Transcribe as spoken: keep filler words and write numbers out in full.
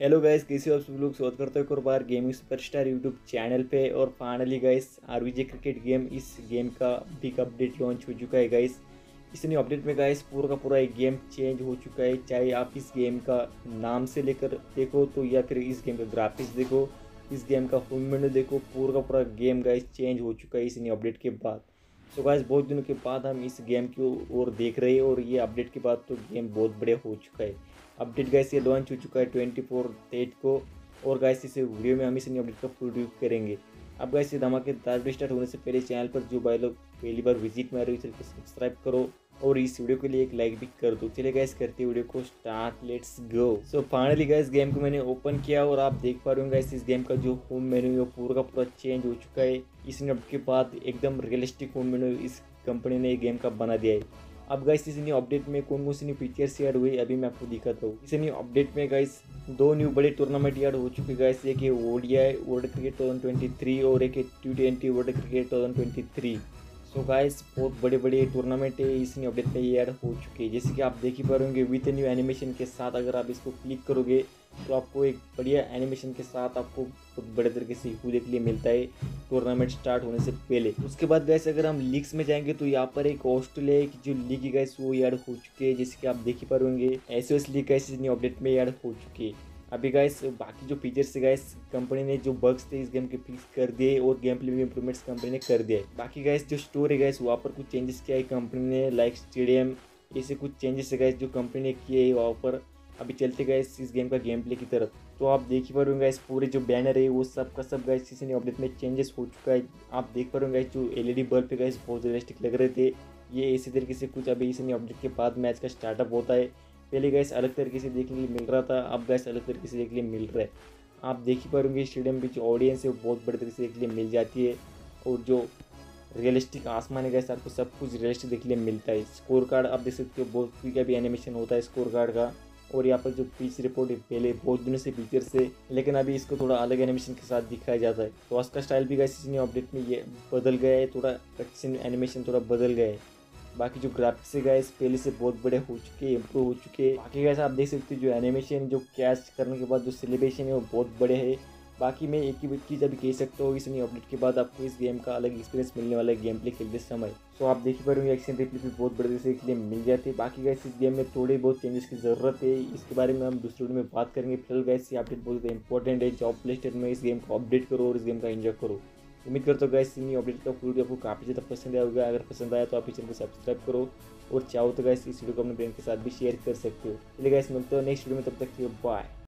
Hello guys, कैसे हो आप सब लोग। स्वागत करते हो एक बार गेमिंग सुपरस्टार यूट्यूब चैनल पे। और finally guys RVG cricket game, इस गेम का बिग अपडेट लॉन्च हो चुका है गाइस। इस नई अपडेट में गाइस पूरा का पूरा एक गेम चेंज हो चुका है। चाहे आप इस गेम का नाम से लेकर देखो तो या फिर इस गेम का ग्राफिक्स देखो, इस गेम का होम मेन्यू देखो, पूरा का पूरा गेम गाइस चेंज हो चुका है इस नई अपडेट के बाद। तो गाइस बहुत दिनों के बाद हम इस गेम की ओर देख रहे हैं और ये अपडेट के बाद तो गेम बहुत बढ़िया हो चुका है। अपडेट गाइस ये लॉन्च हो चुका है चौबीस तारीख को। और गाइस इस वीडियो में हम इस नई अपडेट का फुल रिव्यू करेंगे। अब गाइस ये धमाकेदार वीडियो स्टार्ट होने से पहले चैनल पर जो भाई लोग पहली बार विजिट में आ रहे हो, चैनल को सब्सक्राइब करो और इस वीडियो के लिए एक लाइक भी कर दो। चलिए गाइस करते वीडियो को start, let's go. So finally guys game को मैंने ओपन किया और आप देख पा रहे हो गाइस इस गेम का जो होम मेन्यू है वो पूरा का पूरा चेंज हो चुका है। इस नई अपडेट के बाद एकदम रियलिस्टिक होम मेन्यू इस कंपनी ने गेम का बना दिया है। अब गाइस इस न्यू अपडेट में कौन कौन सी न्यू फीचर्स ऐड हुई अभी मैं आपको दिखाता हूँ। इस न्यू अपडेट में गाइस दो न्यू बड़े टूर्नामेंट ऐड हो चुके गाइस। एक है ओडीआई वर्ल्ड क्रिकेट दो हज़ार तेईस और एक है टी ट्वेंटी वर्ल्ड क्रिकेट दो हज़ार तेईस। सो गाइस बहुत बड़े बड़े टूर्नामेंट है इस न्यू अपडेट में ये ऐड हो चुके हैं। जैसे कि आप देख ही पा रहे होंगे विथ न्यू एनिमेशन के साथ अगर आप इसको क्लिक करोगे तो आपको एक बढ़िया एनिमेशन के साथ आपको बहुत बड़े तरीके से व्यू देखने के लिए मिलता है टूर्नामेंट स्टार्ट होने से पहले। उसके बाद गाइस अगर हम लीग्स में जाएंगे तो यहाँ पर एक हॉस्टल है कि जो लीग है गाइस वो ऐड हो चुके हैं। जैसे कि आप देख ही पा रहे होंगे एसओएस लीग गाइस इस नई अपडेट में ऐड हो चुकी है। अभी गाइस बाकी जो फीचर्स है गाइस कंपनी ने जो बग्स थे इस गेम के फिक्स कर दिए और गेम प्ले में इंप्रूवमेंट्स कंपनी ने कर दिए। बाकी गाइस जो स्टोर है गाइस वहाँ पर कुछ चेंजेस किया है कंपनी ने, लाइक स्टेडियम ऐसे कुछ चेंजेस है गाइस जो कंपनी ने किए है वहाँ पर। अभी चलते गाइस इस गेम का गेम प्ले की तरफ। तो आप देख ही पा रहे हो गाइस पूरे जो बैनर है वो सब का सब गाइस इस नई अपडेट में चेंजेस हो चुका है। आप देख पा रहे हो गाइस जो एलईडी बल्ब है गाइस बहुत रियलिस्टिक लग रहे थे। ये इसी तरीके से कुछ अभी इस नई अपडेट के बाद मैच का स्टार्टअप होता है। पहले गाइस अलग तरीके से देखने के लिए मिल रहा था, अब गाइस अलग तरीके से देखने के लिए मिल रहा है। आप देख ही पा रहे होंगे स्टेडियम में जो ऑडियंस है वो बहुत बड़े तरीके से देखने के लिए मिल जाती है। और जो रियलिस्टिक आसमान है गाइस आपको सब कुछ रियलिस्टिक देखने के लिए मिलता है। स्कोर कार्ड आप देख सकते हो, बहुत क्विक अभी एनिमेशन होता है स्कोर कार्ड का। और यहाँ पर जो पिच रिपोर्ट है पहले बहुत दिनों से फीचर से, लेकिन अभी इसको थोड़ा अलग एनिमेशन के साथ दिखाया जाता है। तो आज का स्टाइल भी गाइस इस नई अपडेट में ये बदल गया है, थोड़ा एक्शन एनिमेशन थोड़ा बदल गया है। बाकी जो ग्राफिक्स है गाइस पहले से बहुत बड़े हो चुके हैं, इम्प्रूव हो चुके हैं। बाकी गाइस आप देख सकते हो जो एनिमेशन जो कैच करने के बाद जो सेलिब्रेशन है वो बहुत बड़े है। बाकी मैं एक ही चीज़ अभी कह सकता हूँ इस नई अपडेट के बाद आपको इस गेम का अलग एक्सपीरियंस मिलने वाला है गेम प्ले खेलते समय। सो आप देख ही पा रहे हो एक्शन रिप्ले भी बहुत बड़े तरीके से मिल जाते हैं। बाकी गाइस इस गेम में थोड़े बहुत चेंजेस की ज़रूरत है, इसके बारे में हम दूसरे वीडियो में बात करेंगे। फिलहाल गाइस ये अपडेट बहुत इंपॉर्टेंट है, जॉब प्ले स्टेट में इस गेम को अपडेट करो और इस गेम का एंजॉय करो। उम्मीद करता हूँ गाइस न्यू अपडेट का वीडियो आपको काफ़ी ज़्यादा पसंद आया होगा। अगर पसंद आया तो आप इस चैनल को सब्सक्राइब करो और चाहो तो गाइस इस वीडियो को अपने फ्रेंड के साथ भी शेयर कर सकते हो। चलिए गाइस मिलते हो नेक्स्ट वीडियो में, तब तक के लिए बाय।